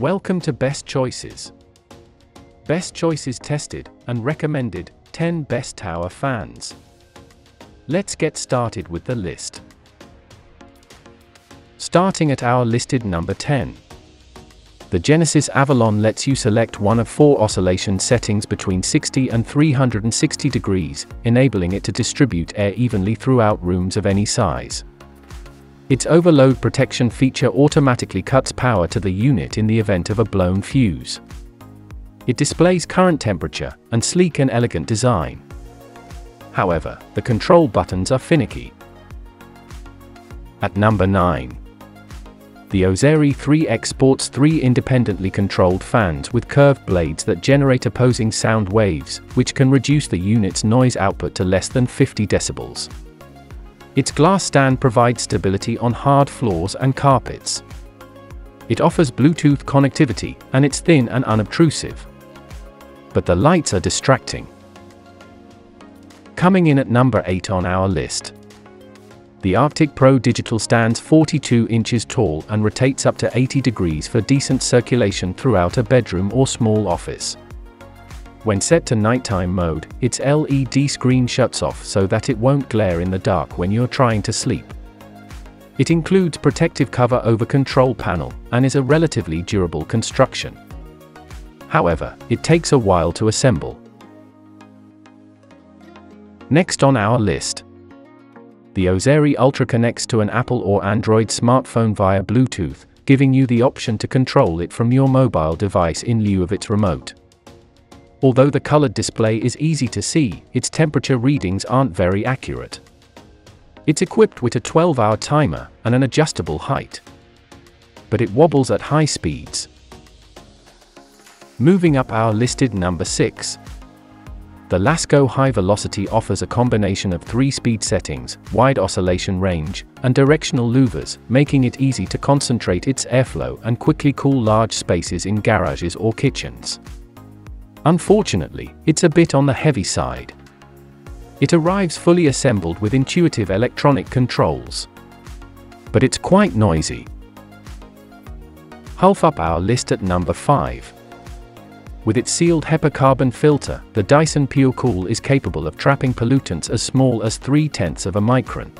Welcome to Best Choices. Best Choices tested and recommended 10 best tower fans. Let's get started with the list. Starting at our listed number 10. The Genesis Avalon lets you select one of four oscillation settings between 60 and 360 degrees, enabling it to distribute air evenly throughout rooms of any size. Its overload protection feature automatically cuts power to the unit in the event of a blown fuse. It displays current temperature, and sleek and elegant design. However, the control buttons are finicky. At number 9. The Ozeri 3X sports three independently controlled fans with curved blades that generate opposing sound waves, which can reduce the unit's noise output to less than 50 decibels. Its glass stand provides stability on hard floors and carpets. It offers Bluetooth connectivity, and it's thin and unobtrusive. But the lights are distracting. Coming in at number 8 on our list. The Arctic Pro Digital stands 42 inches tall and rotates up to 80 degrees for decent circulation throughout a bedroom or small office. When set to nighttime mode, its LED screen shuts off so that it won't glare in the dark when you're trying to sleep. It includes protective cover over control panel, and is a relatively durable construction. However, it takes a while to assemble. Next on our list. The Ozeri Ultra connects to an Apple or Android smartphone via Bluetooth, giving you the option to control it from your mobile device in lieu of its remote. Although the colored display is easy to see, its temperature readings aren't very accurate. It's equipped with a 12-hour timer and an adjustable height. But it wobbles at high speeds. Moving up our listed number 6. The Lasko High Velocity offers a combination of three speed settings, wide oscillation range, and directional louvers, making it easy to concentrate its airflow and quickly cool large spaces in garages or kitchens. Unfortunately, it's a bit on the heavy side. It arrives fully assembled with intuitive electronic controls. But it's quite noisy. Half up our list at number 5. With its sealed HEPA carbon filter, the Dyson Pure Cool is capable of trapping pollutants as small as 0.3 of a micron.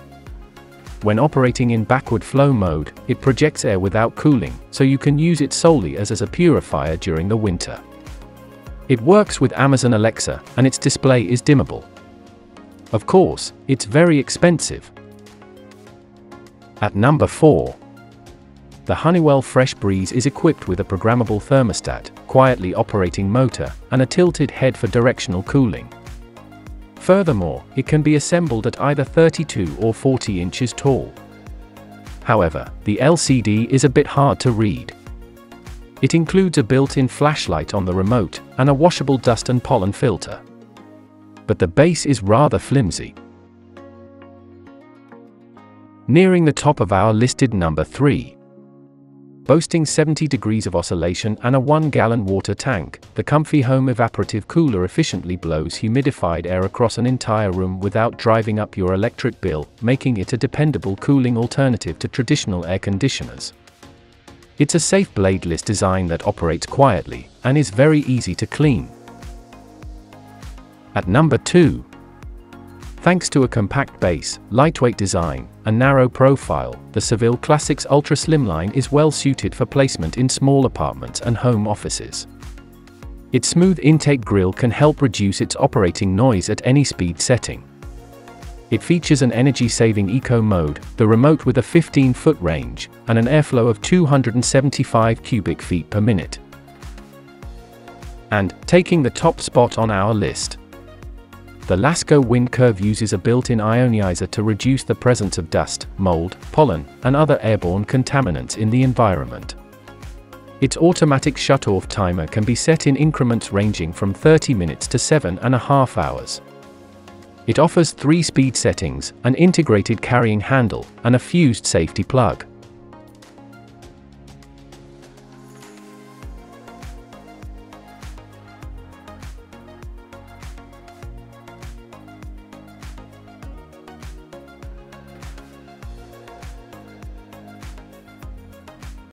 When operating in backward flow mode, it projects air without cooling, so you can use it solely as a purifier during the winter. It works with Amazon Alexa, and its display is dimmable. Of course, it's very expensive. At number 4. The Honeywell Fresh Breeze is equipped with a programmable thermostat, quietly operating motor, and a tilted head for directional cooling. Furthermore, it can be assembled at either 32 or 40 inches tall. However, the LCD is a bit hard to read. It includes a built-in flashlight on the remote, and a washable dust and pollen filter. But the base is rather flimsy. Nearing the top of our listed number 3. Boasting 70 degrees of oscillation and a 1-gallon water tank, the ComfyHome Evaporative Cooler efficiently blows humidified air across an entire room without driving up your electric bill, making it a dependable cooling alternative to traditional air conditioners. It's a safe bladeless design that operates quietly, and is very easy to clean. At number 2. Thanks to a compact base, lightweight design, and narrow profile, the Seville Classics Ultra Slimline is well suited for placement in small apartments and home offices. Its smooth intake grille can help reduce its operating noise at any speed setting. It features an energy-saving eco mode, the remote with a 15-foot range, and an airflow of 275 cubic feet per minute. And, taking the top spot on our list. The Lasco Wind Curve uses a built-in ionizer to reduce the presence of dust, mold, pollen, and other airborne contaminants in the environment. Its automatic shut-off timer can be set in increments ranging from 30 minutes to 7.5 hours. It offers three speed settings, an integrated carrying handle, and a fused safety plug.